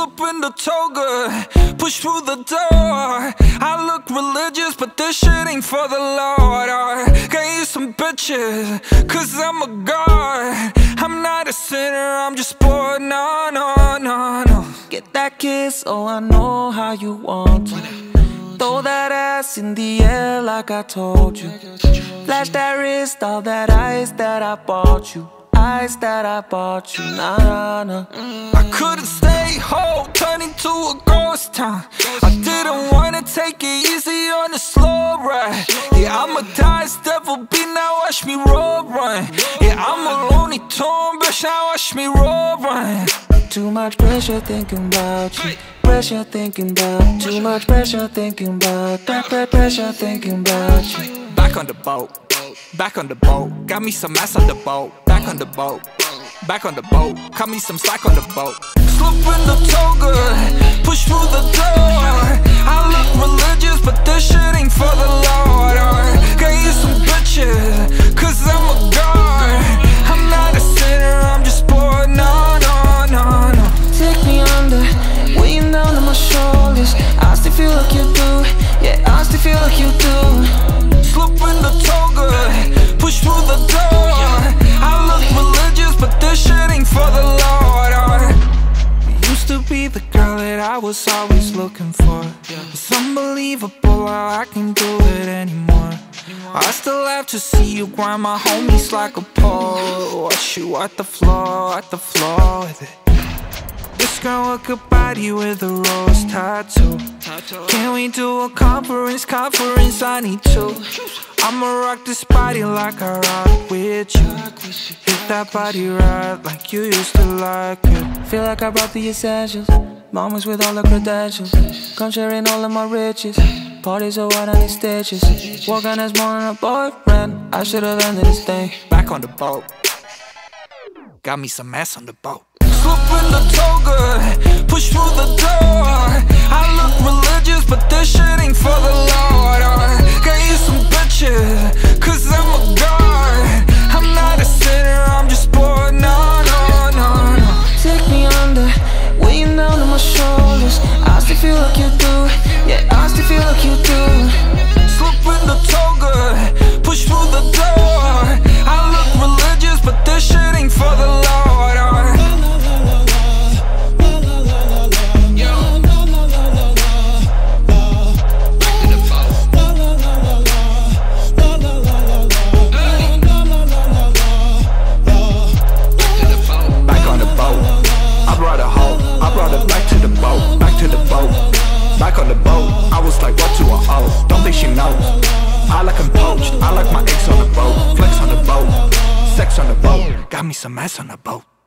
slip into toga, push through the door. I look religious, but this shit ain't for the Lord. I got you some bitches, cause I'm a god. I'm not a sinner, I'm just bored, no, no, no, no. Get that kiss, oh I know how you want it. Throw that ass in the air like I told you. Flash that wrist, all that ice that I bought you. Ice that I bought you, nah, nah, nah. I couldn't stay home, turned into a ghost town. I didn't wanna take it easy on the slow ride. Yeah, I'm a dice devil, be now watch me roll run. Yeah, I'm a lonely tomb, bitch, now watch me roll run. Too much pressure thinking about you. Pressure thinking about, too much pressure thinking about, pressure thinking about you. Back on the boat, back on the boat, got me some ass on the boat. Back on the boat, back on the boat, got me some slack on the boat. Slip in the toga, push through the door. I look religious, but this shit ain't for the Lord. Got you some bitches, cause I'm a god. I'm not a sinner, I'm just bored, no, no, no, no. Take me under, weighing down on my shoulders. I still feel like you do. Yeah, I still feel like you do. Slip in the toga, push through the door. I look religious, but this shit ain't for the Lord. You used to be the girl that I was always looking for. It's unbelievable how I can't do it anymore. I still have to see you grind my homies like a pole. Watch you at the floor with it. This girl with a body with a rose tattoo. Can we do a conference, conference, I need two. I'ma rock this body like I rock with you. Hit that body right like you used to like it. Feel like I brought the essentials, moments with all the credentials. Come sharing all of my riches, parties are what I need stitches. Walking as more than a boyfriend, I should've ended this thing. Back on the boat, got me some ass on the boat. Slip in the toga, push through the door. I look religious, but this shit ain't for the Lord. Got you some bitches, cause I'm a god. I'm not a sinner, I'm just bored, no, no, no, no. Take me under, weighing down on my shoulders. I still feel like you do, yeah, I still feel like you do. Slip in the toga, push through the door. I look religious, but this shit ain't for the Lord. Back on the boat, I was like, what do I owe? Don't think she knows. I like them poached, I like my ex on the boat. Flex on the boat, sex on the boat. Got me some ass on the boat.